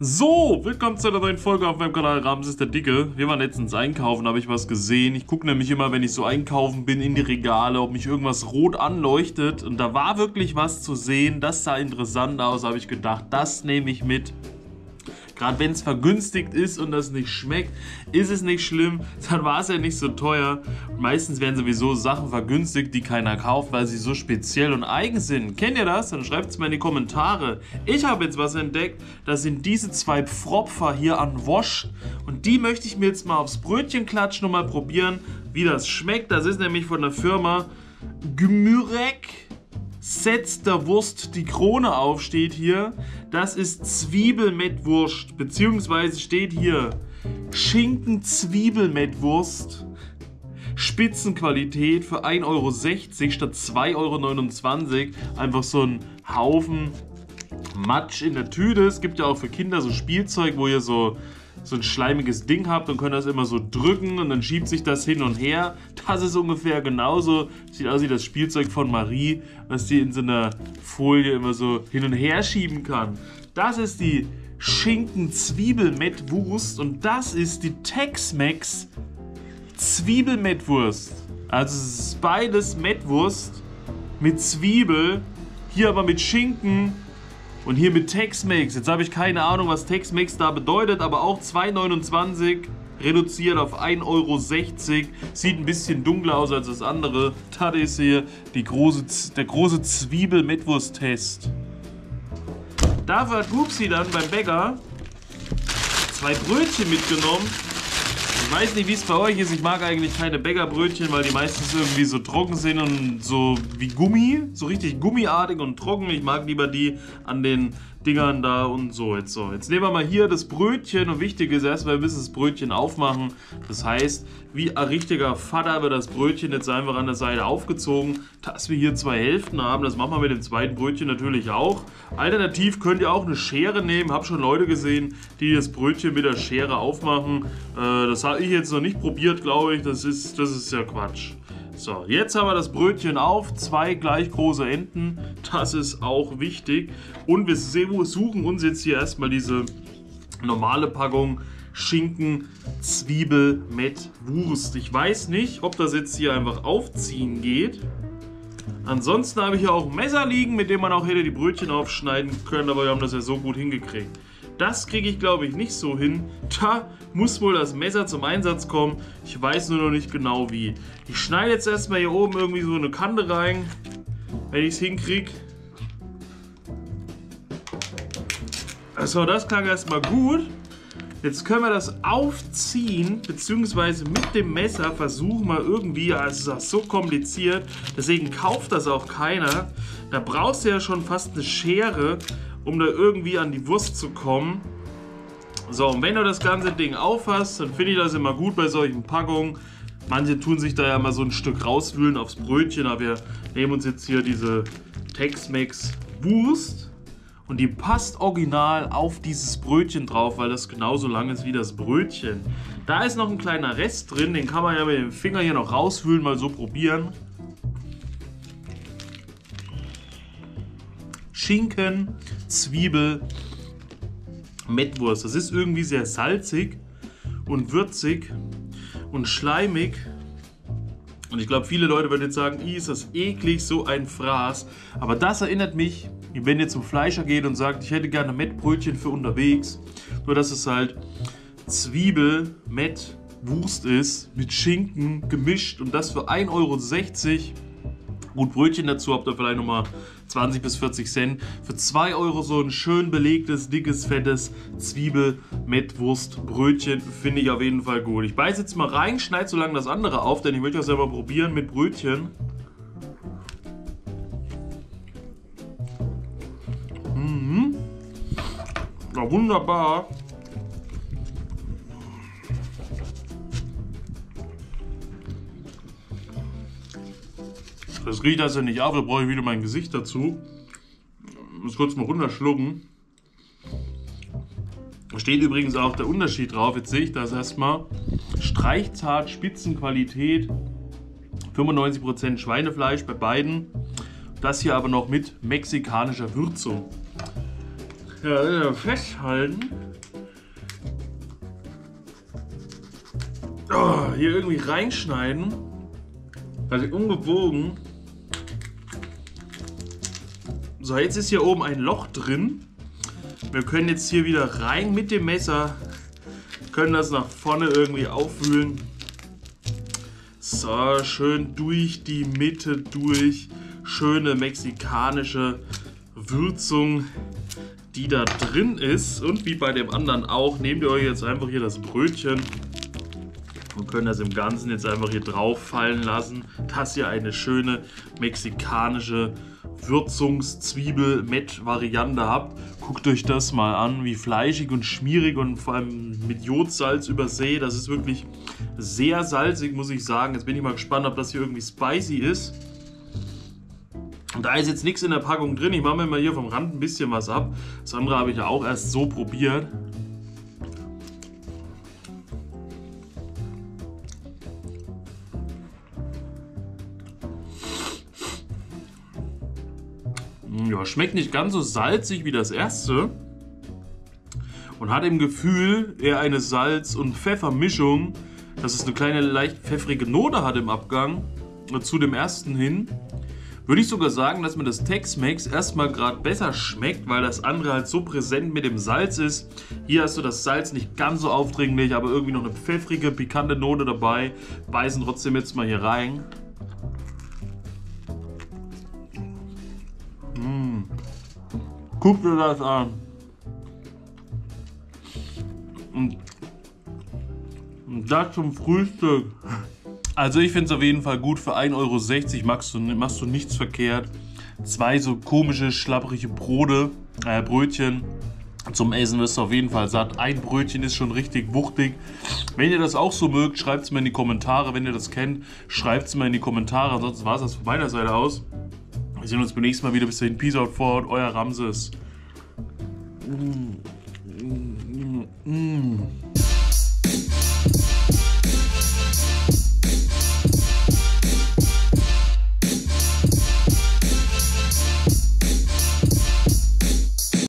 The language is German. So, willkommen zu einer neuen Folge auf meinem Kanal Ramses der Dicke. Wir waren letztens einkaufen, habe ich was gesehen. Ich gucke nämlich immer, wenn ich so einkaufen bin, in die Regale, ob mich irgendwas rot anleuchtet. Und da war wirklich was zu sehen. Das sah interessant aus, habe ich gedacht. Das nehme ich mit. Gerade wenn es vergünstigt ist und das nicht schmeckt, ist es nicht schlimm, dann war es ja nicht so teuer. Meistens werden sowieso Sachen vergünstigt, die keiner kauft, weil sie so speziell und eigen sind. Kennt ihr das? Dann schreibt es mal in die Kommentare. Ich habe jetzt was entdeckt, das sind diese zwei Pfropfer hier an Wosch. Und die möchte ich mir jetzt mal aufs Brötchen klatschen und mal probieren, wie das schmeckt. Das ist nämlich von der Firma Gmürek. Setzt der Wurst die Krone auf, steht hier. Das ist Zwiebel mit Wurst, beziehungsweise steht hier Schinken-Zwiebel mit Wurst. Spitzenqualität für 1,60 Euro statt 2,29 Euro. Einfach so ein Haufen Matsch in der Tüte. Es gibt ja auch für Kinder so Spielzeug, wo ihr so ein schleimiges Ding habt und könnt das immer so drücken und dann schiebt sich das hin und her. Das ist ungefähr genauso. Sieht aus wie das Spielzeug von Marie, was die in so einer Folie immer so hin und her schieben kann. Das ist die Schinken-Zwiebel mit Wurst und das ist die Tex-Mex Zwiebel mit Wurst. Also es ist beides mit Wurst, mit Zwiebel, hier aber mit Schinken. Und hier mit Tex-Mex, jetzt habe ich keine Ahnung, was Tex-Mex da bedeutet, aber auch 2,29 €, reduziert auf 1,60 Euro. Sieht ein bisschen dunkler aus als das andere. Das ist hier der große Zwiebel-Mitwurst-Test. Dafür hat Hubsi dann beim Bäcker zwei Brötchen mitgenommen. Ich weiß nicht, wie es bei euch ist. Ich mag eigentlich keine Bäckerbrötchen, weil die meistens irgendwie so trocken sind und so wie Gummi. So richtig gummiartig und trocken. Ich mag lieber die an den Dingern da und so. Jetzt nehmen wir mal hier das Brötchen. Und wichtig ist erstmal, wir müssen das Brötchen aufmachen. Das heißt, wie ein richtiger Vater wird das Brötchen jetzt einfach an der Seite aufgezogen. Dass wir hier zwei Hälften haben, das machen wir mit dem zweiten Brötchen natürlich auch. Alternativ könnt ihr auch eine Schere nehmen. Hab schon Leute gesehen, die das Brötchen mit der Schere aufmachen. Das habe ich jetzt noch nicht probiert, glaube ich. Das ist ja Quatsch. So, jetzt haben wir das Brötchen auf, zwei gleich große Enden, das ist auch wichtig. Und wir suchen uns jetzt hier erstmal diese normale Packung Schinken, Zwiebel mit Wurst. Ich weiß nicht, ob das jetzt hier einfach aufziehen geht. Ansonsten habe ich hier auch ein Messer liegen, mit dem man auch hätte die Brötchen aufschneiden können, aber wir haben das ja so gut hingekriegt. Das kriege ich, glaube ich, nicht so hin. Da muss wohl das Messer zum Einsatz kommen. Ich weiß nur noch nicht genau wie. Ich schneide jetzt erstmal hier oben irgendwie so eine Kante rein, wenn ich es hinkriege. Also das klang erstmal gut. Jetzt können wir das aufziehen, beziehungsweise mit dem Messer versuchen wir irgendwie, also das ist so kompliziert, deswegen kauft das auch keiner. Da brauchst du ja schon fast eine Schere, um da irgendwie an die Wurst zu kommen. So, und wenn du das ganze Ding auffasst, dann finde ich das immer gut bei solchen Packungen. Manche tun sich da ja mal so ein Stück rauswühlen aufs Brötchen, aber wir nehmen uns jetzt hier diese Tex-Mex Wurst und die passt original auf dieses Brötchen drauf, weil das genauso lang ist wie das Brötchen. Da ist noch ein kleiner Rest drin, den kann man ja mit dem Finger hier noch rauswühlen, mal so probieren. Schinken, Zwiebel, Mettwurst. Das ist irgendwie sehr salzig und würzig und schleimig. Und ich glaube, viele Leute würden jetzt sagen, ist das eklig, so ein Fraß. Aber das erinnert mich, wenn ihr zum Fleischer geht und sagt, ich hätte gerne Mettbrötchen für unterwegs. Nur, dass es halt Zwiebel, Mettwurst ist, mit Schinken gemischt und das für 1,60 Euro. Gut, Brötchen dazu habt ihr vielleicht nochmal 20 bis 40 Cent. Für 2 Euro so ein schön belegtes, dickes, fettes Zwiebel mit Wurstbrötchen finde ich auf jeden Fall gut. Ich beiße jetzt mal rein, schneide so lange das andere auf, denn ich möchte das ja mal probieren mit Brötchen. Mhm. Ja, wunderbar. Das riecht das ja nicht auf, da brauche ich wieder mein Gesicht dazu. Ich muss kurz mal runterschlucken. Da steht übrigens auch der Unterschied drauf. Jetzt sehe ich das erstmal. Streichzart, Spitzenqualität, 95% Schweinefleisch bei beiden. Das hier aber noch mit mexikanischer Würzung. Ja, festhalten. Oh, hier irgendwie reinschneiden. Also umgebogen. So, jetzt ist hier oben ein Loch drin. Wir können jetzt hier wieder rein mit dem Messer. Können das nach vorne irgendwie aufwühlen. So, schön durch die Mitte durch. Schöne mexikanische Würzung, die da drin ist. Und wie bei dem anderen auch, nehmt ihr euch jetzt einfach hier das Brötchen und könnt das im Ganzen jetzt einfach hier drauf fallen lassen, dass ihr eine schöne mexikanische Würzungszwiebel-Met-Variante habt. Guckt euch das mal an, wie fleischig und schmierig und vor allem mit Jodsalz übersät. Das ist wirklich sehr salzig, muss ich sagen. Jetzt bin ich mal gespannt, ob das hier irgendwie spicy ist. Und da ist jetzt nichts in der Packung drin. Ich mache mir mal hier vom Rand ein bisschen was ab. Das andere habe ich ja auch erst so probiert. Ja, schmeckt nicht ganz so salzig wie das erste und hat im Gefühl eher eine Salz- und Pfeffermischung, dass es eine kleine leicht pfeffrige Note hat im Abgang zu dem ersten hin. Würde ich sogar sagen, dass mir das Tex-Mex erstmal gerade besser schmeckt, weil das andere halt so präsent mit dem Salz ist. Hier hast du das Salz nicht ganz so aufdringlich, aber irgendwie noch eine pfeffrige, pikante Note dabei. Beißen trotzdem jetzt mal hier rein. Guck dir das an. Und das zum Frühstück. Also ich finde es auf jeden Fall gut. Für 1,60 € machst du nichts verkehrt. Zwei so komische, schlapprige Brötchen zum Essen wirst du auf jeden Fall satt. Ein Brötchen ist schon richtig wuchtig. Wenn ihr das auch so mögt, schreibt es mir in die Kommentare. Wenn ihr das kennt, schreibt es mir in die Kommentare. Ansonsten war es das von meiner Seite aus. Wir sehen uns beim nächsten Mal wieder. Bis dahin, Peace out, forward, euer Ramses.